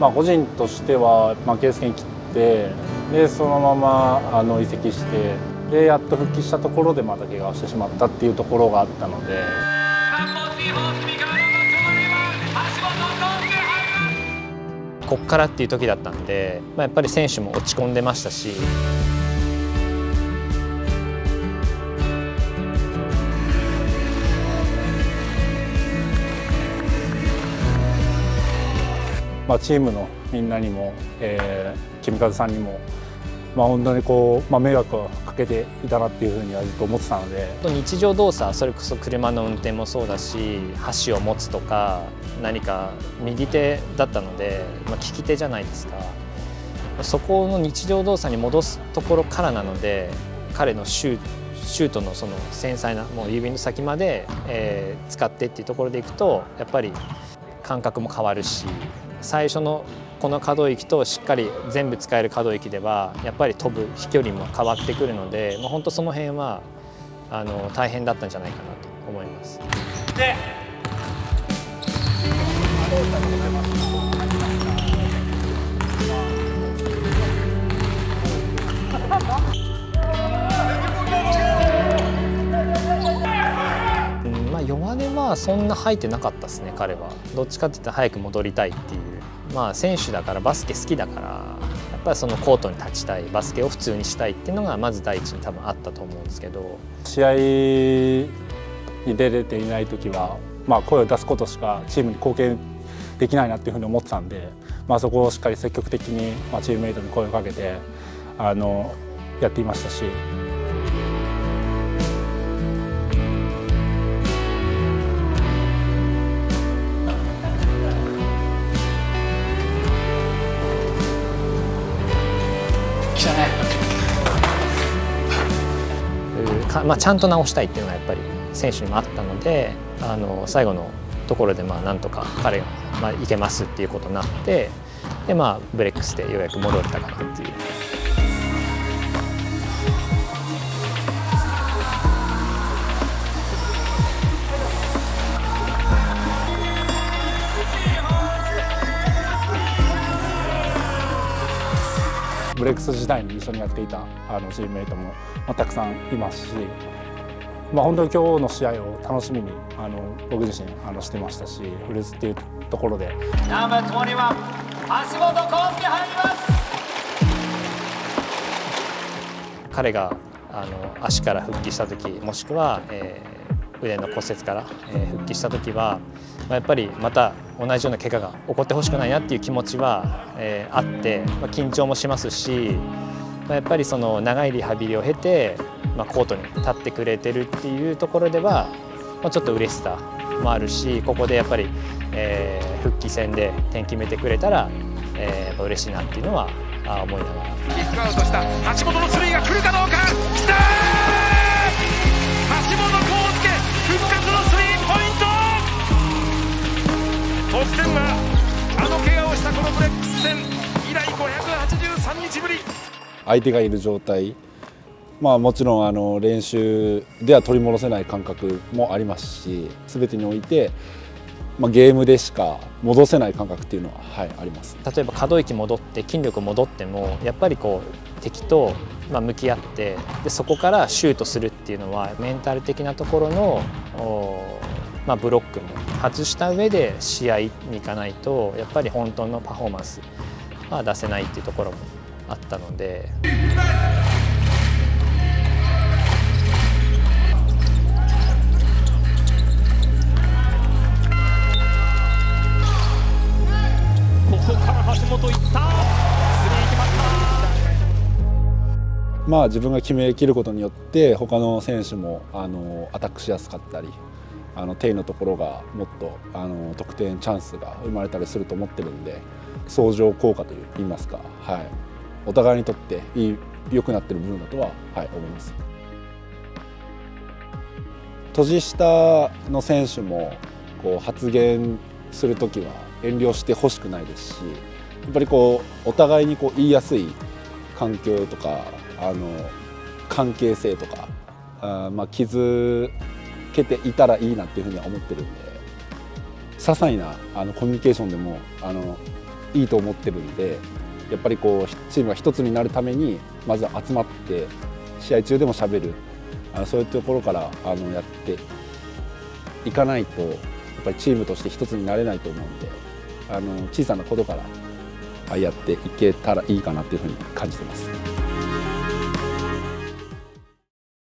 まあ、個人としてはケース券切ってでそのまま移籍してでやっと復帰したところでまた怪我をしてしまったっていうところがあったので。こっからっていう時だったんで、まあ、やっぱり選手も落ち込んでましたし。まあ、チームのみんなにも、君和さんにも、まあ、本当にこう、まあ、迷惑をかけていたなっていうふうにはずっと思ってたので、日常動作、それこそ車の運転もそうだし、箸を持つとか何か右手だったので、まあ、利き手じゃないですか。そこの日常動作に戻すところからなので、彼のシュートのその繊細なもう指の先まで、使ってっていうところでいくと、やっぱり感覚も変わるし。最初のこの可動域としっかり全部使える可動域ではやっぱり飛ぶ飛距離も変わってくるので、まあ、本当その辺は大変だったんじゃないかなと思います。まあ、弱音はそんな吐いてなかったですね。彼はどっちかって言ったら早く戻りたいっていう。まあ、選手だからバスケ好きだからやっぱりそのコートに立ちたいバスケを普通にしたいっていうのがまず第一に多分あったと思うんですけど、試合に出れていない時は、まあ、声を出すことしかチームに貢献できないなっていうふうに思ってたんで、まあ、そこをしっかり積極的にチームメイトに声をかけてやっていましたし。まあ、ちゃんと直したいっていうのがやっぱり選手にもあったので、最後のところでまあなんとか彼がまあいけますっていうことになって、で、まあ、ブレックスでようやく戻れたかなっていう。ブレックス時代に一緒にやっていたチームメイトもたくさんいますし、まあ、本当に今日の試合を楽しみに僕自身してましたし、フルーツっていうところで。ナンバー21、橋本康介入ります。彼が足から復帰した時、もしくは、腕の骨折から、復帰した時は、まあ、やっぱりまた同じような怪我が起こってほしくないなっていう気持ちは、あって、まあ、緊張もしますし、まあ、やっぱりその長いリハビリを経て、まあ、コートに立ってくれてるっていうところでは、まあ、ちょっと嬉しさもあるし、ここでやっぱり、復帰戦で点決めてくれたら、やっぱ嬉しいなっていうのは思いながら。キックアウトした橋本のスリーが来るかどうか。来たー！橋本康介復活のスリーポイント。得点は怪我をしたこのブレックス戦以来583日ぶり。相手がいる状態、まあ、もちろん練習では取り戻せない感覚もありますし、全てにおいて、まあ、ゲームでしか戻せない感覚っていうのは、はい、あります。例えば可動域戻って筋力戻ってもやっぱりこう敵と向き合って、でそこからシュートするっていうのはメンタル的なところの、まあ、ブロックも外した上で試合に行かないとやっぱり本当のパフォーマンスは出せないっていうところもあったので。ここから橋本いった。スリー決まった。まあ自分が決めきることによって他の選手もアタックしやすかったり。テイのところがもっと得点チャンスが生まれたりすると思ってるんで、相乗効果といいますか、はい、お互いにとって良くなってる部分だとは、はい、思います。年下の選手もこう発言するときは遠慮してほしくないですし、やっぱりこうお互いにこう言いやすい環境とか関係性とかまあ傷受けていたらいいなっていうふうには思ってるんで、些細なコミュニケーションでもいいと思ってるんで、やっぱりこうチームが一つになるためにまず集まって試合中でもしゃべる、そういうところからやっていかないとやっぱりチームとして一つになれないと思うんで、小さなことからやっていけたらいいかなっていうふうに感じてます。